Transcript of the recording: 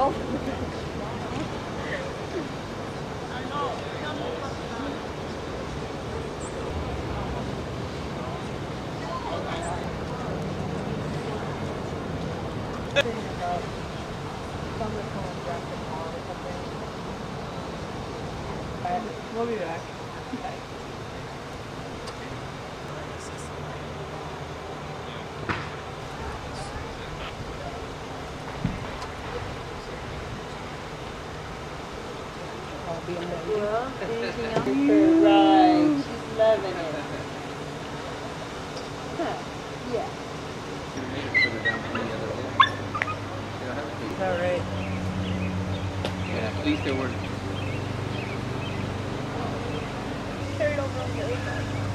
know. We'll be back. Okay. I'll be in there. Yeah. Anything else? Right. She's loving it. Huh. Yeah. Is that right? Yeah, at least they were. Carried over on the other side.